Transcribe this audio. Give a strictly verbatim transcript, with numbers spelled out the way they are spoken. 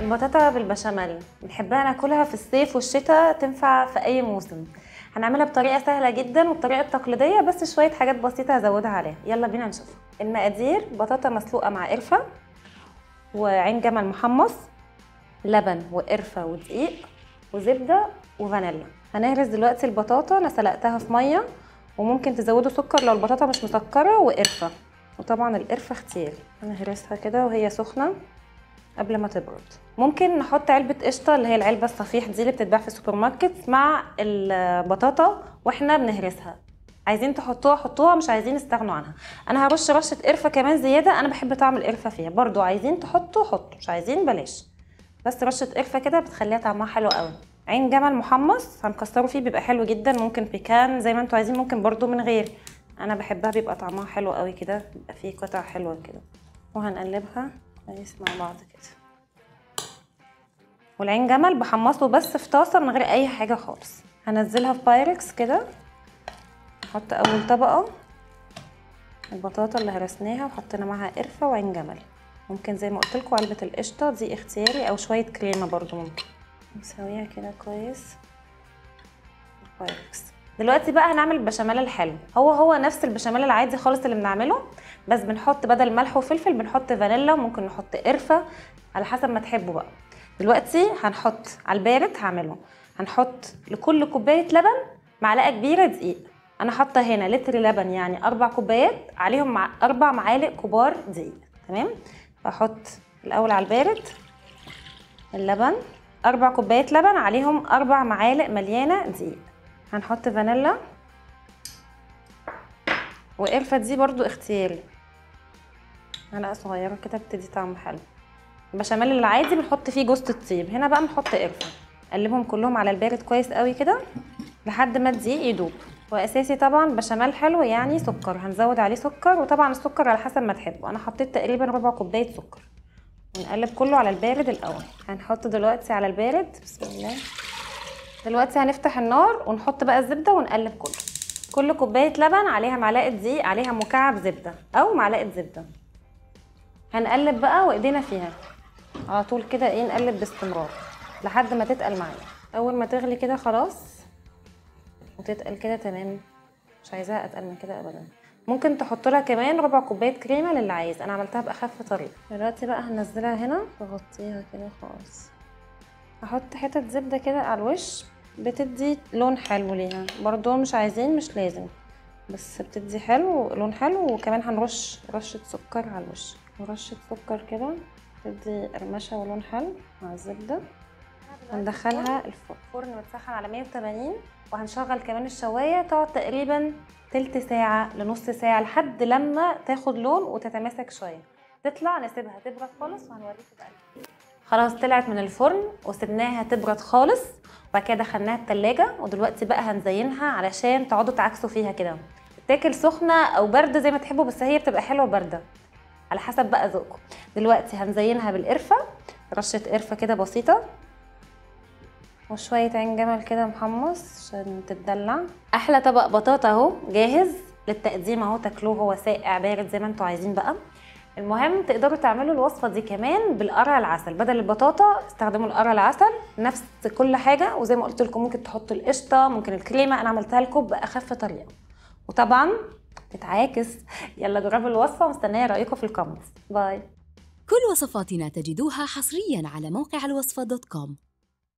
البطاطا بالبشاميل بنحبها ناكلها في الصيف والشتاء، تنفع في اي موسم. هنعملها بطريقه سهله جدا والطريقه التقليديه، بس شويه حاجات بسيطه هزودها عليها. يلا بينا نشوفها. المقادير: بطاطا مسلوقه مع قرفه، وعين جمل محمص، لبن وقرفه ودقيق وزبده وفانيلا. هنهرس دلوقتي البطاطا، انا سلقتها في ميه، وممكن تزودوا سكر لو البطاطا مش مسكره، وقرفه، وطبعا القرفه اختياري. هنهرسها كده وهي سخنه قبل ما تبرد. ممكن نحط علبه قشطه اللي هي العلبه الصفيح دي اللي بتتباع في السوبر ماركت مع البطاطا واحنا بنهرسها. عايزين تحطوها حطوها، مش عايزين استغنوا عنها. انا هرش رشه قرفه كمان زياده، انا بحب طعم القرفه فيها. برضو عايزين تحطوا حطوا، مش عايزين بلاش، بس رشه قرفه كده بتخليها طعمها حلو قوي. عين جمل محمص هنكسره فيه، بيبقى حلو جدا. ممكن بيكان زي ما انتوا عايزين، ممكن برضو من غير، انا بحبها بيبقى طعمها حلو قوي كده، بيبقى فيه قطع حلوه كده. وهنقلبها كويس مع بعض كده. والعين جمل بحمصه بس في طاسه من غير اي حاجه خالص. هنزلها في بايركس كده. نحط اول طبقه البطاطا اللي هرسناها وحطينا معاها قرفه وعين جمل، ممكن زي ما قلت لكم علبه القشطه دي اختياري، او شويه كريمه برضو ممكن. نسويها كده كويس بايركس. دلوقتي بقى هنعمل البشاميل الحلو. هو هو نفس البشاميل العادي خالص اللي بنعمله، بس بنحط بدل ملح وفلفل بنحط فانيلا، وممكن نحط قرفه على حسب ما تحبوا بقى. دلوقتي هنحط على البارد هعمله، هنحط لكل كوبايه لبن معلقه كبيره دقيق. انا حاطه هنا لتر لبن، يعني اربع كوبايات عليهم مع اربع معالق كبار دقيق. تمام، بحط الاول على البارد اللبن، اربع كوبايات لبن عليهم اربع معالق مليانه دقيق. هنحط فانيلا وقرفه دي برضو اختياري، معلقه صغيره كده بتدي طعم حلو. البشاميل العادي بنحط فيه جوزة الطيب، هنا بقى بنحط قرفه. قلبهم كلهم على البارد كويس قوي كده لحد ما الدقيق يدوب. واساسي طبعا بشاميل حلو يعني سكر، هنزود عليه سكر، وطبعا السكر على حسب ما تحبوا. انا حطيت تقريبا ربع كوبايه سكر. ونقلب كله على البارد الاول. هنحط دلوقتي على البارد، بسم الله. دلوقتي هنفتح النار ونحط بقى الزبده ونقلب كله. كل كوبايه لبن عليها معلقه دقيق عليها مكعب زبده او معلقه زبده. هنقلب بقى وايدينا فيها على طول كده، ايه، نقلب باستمرار لحد ما تتقل معايا. اول ما تغلي كده خلاص وتتقل كده تمام، مش عايزاها اتقل من كده ابدا. ممكن تحط لها كمان ربع كوبايه كريمه للي عايز، انا عملتها باخف طريقه. دلوقتي بقى هنزلها هنا واغطيها كده خالص. هحط حتت زبده كده على الوش بتدي لون حلو ليها، برضو مش عايزين، مش لازم، بس بتدي حلو لون حلو. وكمان هنرش رشه سكر على الوش، ورشه سكر كده تدي قرمشه ولون حلو مع الزبده. هندخلها الفرن، الفرن متسخن على مية وتمانين، وهنشغل كمان الشوايه تقعد تقريبا تلت ساعه لنص ساعه لحد لما تاخد لون وتتماسك شويه. تطلع نسيبها تبرد خالص وهنوريكم بقى. خلاص طلعت من الفرن وسبناها تبرد خالص، وبعد كده دخلناها التلاجة. ودلوقتي بقى هنزينها علشان تقعدوا تعكسوا فيها كده، تاكل سخنه او بارده زي ما تحبوا، بس هي بتبقى حلوه بارده على حسب بقى ذوقكم. دلوقتي هنزينها بالقرفه، رشه قرفه كده بسيطه، وشويه عين جمل كده محمص عشان تتدلع. احلى طبق بطاطا اهو جاهز للتقديم اهو، تاكلوه هو ساقع بارد زي ما انتوا عايزين بقى. المهم تقدروا تعملوا الوصفه دي كمان بالقرع العسل، بدل البطاطا استخدموا القرع العسل، نفس كل حاجه. وزي ما قلت لكم ممكن تحطوا القشطه، ممكن الكريمه، انا عملتها لكم باخف طريقه، وطبعا بتتعاكس. يلا جربوا الوصفه ومستنيه رايكم في الكومنتس. باي. كل وصفاتنا تجدوها حصريا على موقع الوصفه دوت كوم.